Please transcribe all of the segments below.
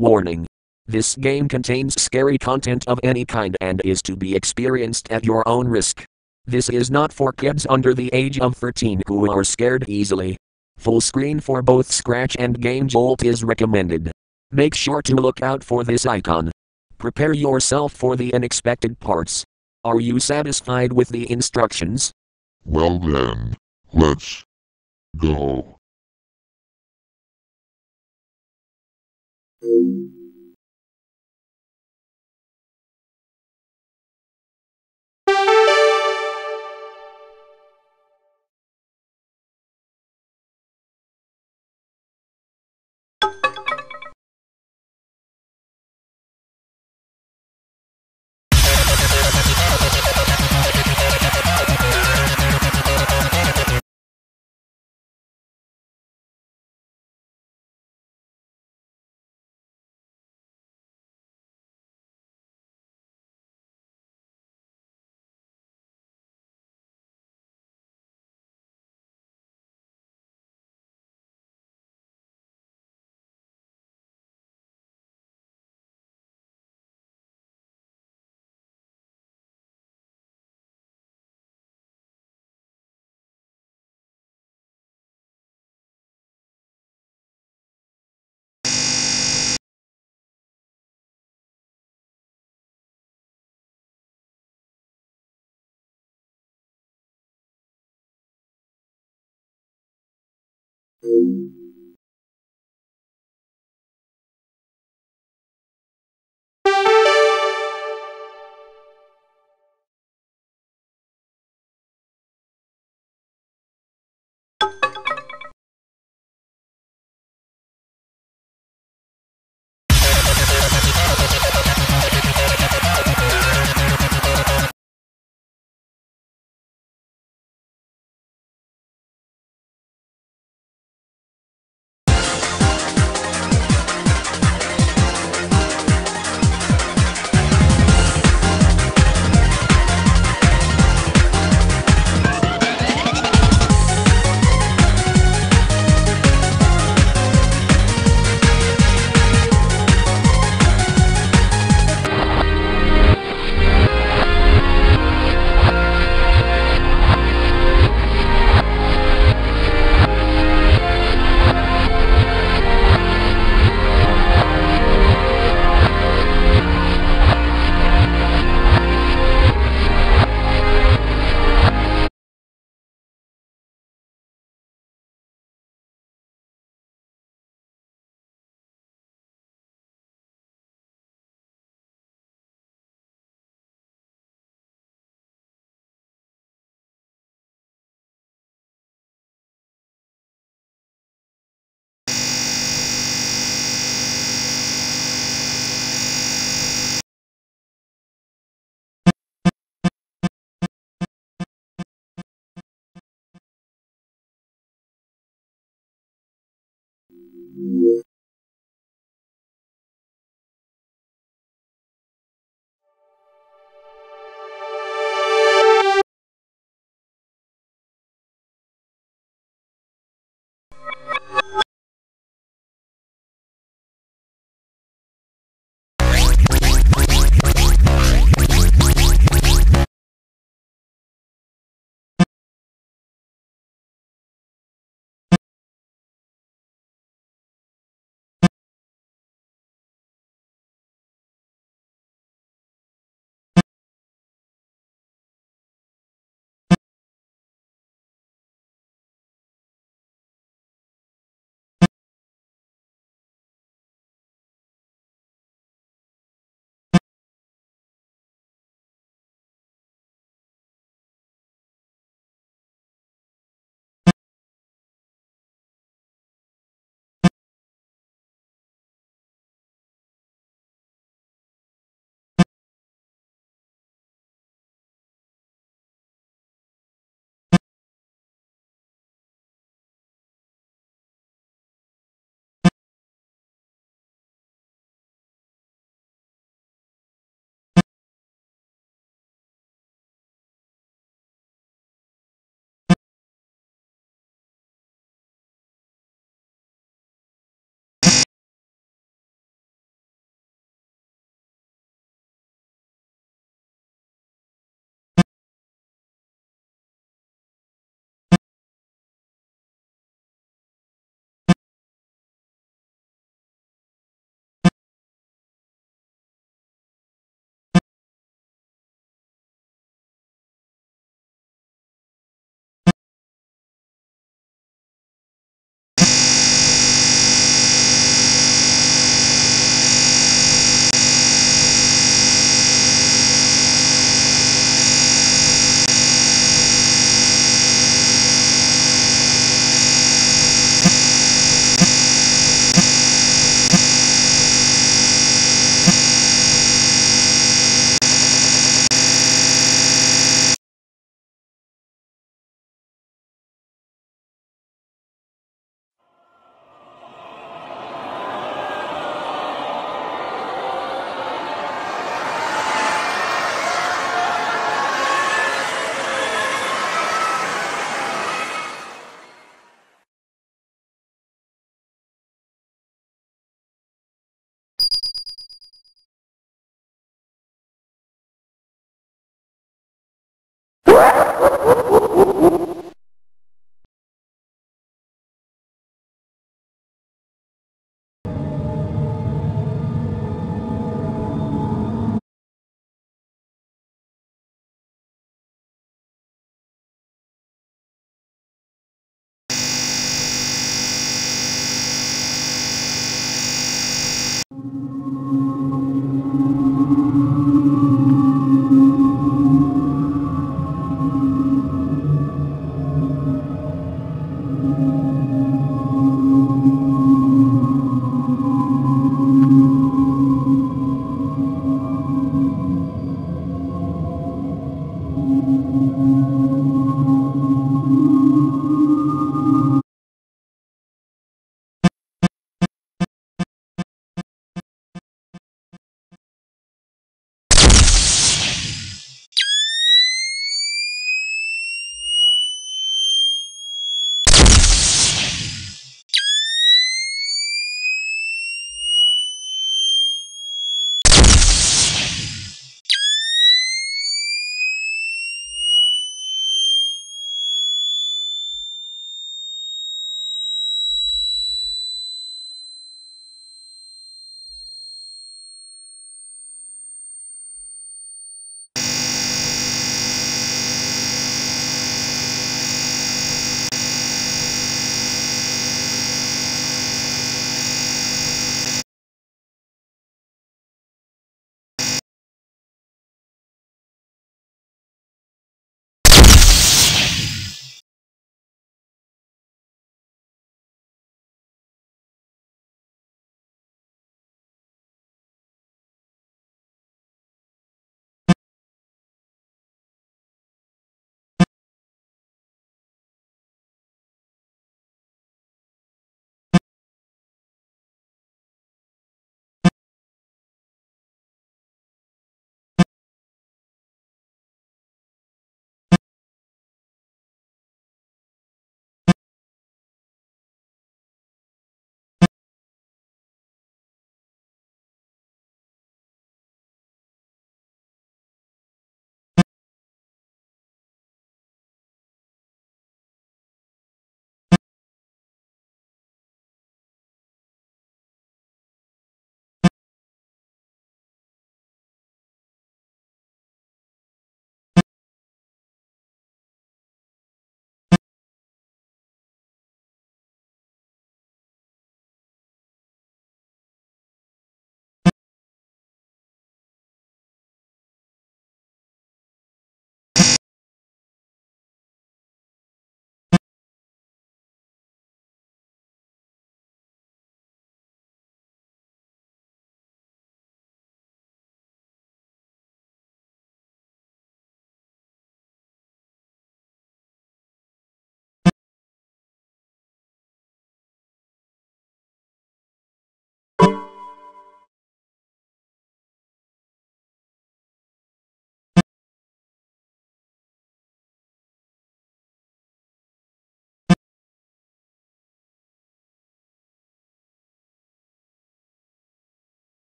Warning. This game contains scary content of any kind and is to be experienced at your own risk. This is not for kids under the age of 13 who are scared easily. Full screen for both Scratch and GameJolt is recommended. Make sure to look out for this icon. Prepare yourself for the unexpected parts. Are you satisfied with the instructions? Well then, let's go.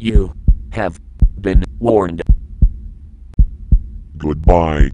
You have been warned. Goodbye.